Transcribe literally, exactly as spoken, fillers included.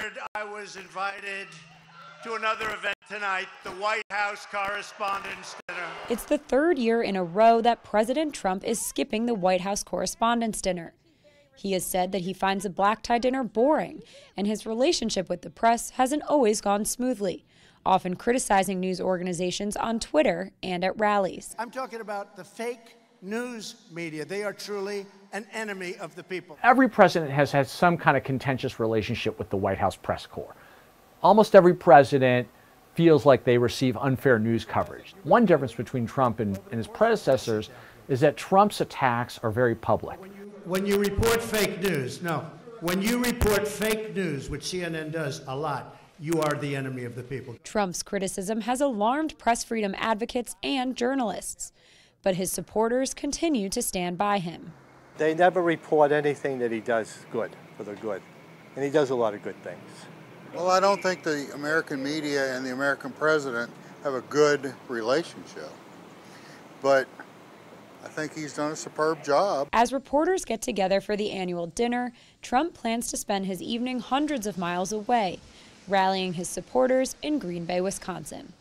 honored I was invited to another event tonight, the White House Correspondents' Dinner. It's the third year in a row that President Trump is skipping the White House Correspondents' Dinner. He has said that he finds a black-tie dinner boring, and his relationship with the press hasn't always gone smoothly, often criticizing news organizations on Twitter and at rallies. I'm talking about the fake news media. They are truly an enemy of the people. Every president has had some kind of contentious relationship with the White House press corps. Almost every president feels like they receive unfair news coverage. One difference between Trump and, and his predecessors is that Trump's attacks are very public. When you report fake news, no, when you report fake news, which C N N does a lot, you are the enemy of the people. Trump's criticism has alarmed press freedom advocates and journalists, but his supporters continue to stand by him. They never report anything that he does good, for the good, and he does a lot of good things. Well, I don't think the American media and the American president have a good relationship, but I think he's done a superb job. As reporters get together for the annual dinner, Trump plans to spend his evening hundreds of miles away, rallying his supporters in Green Bay, Wisconsin.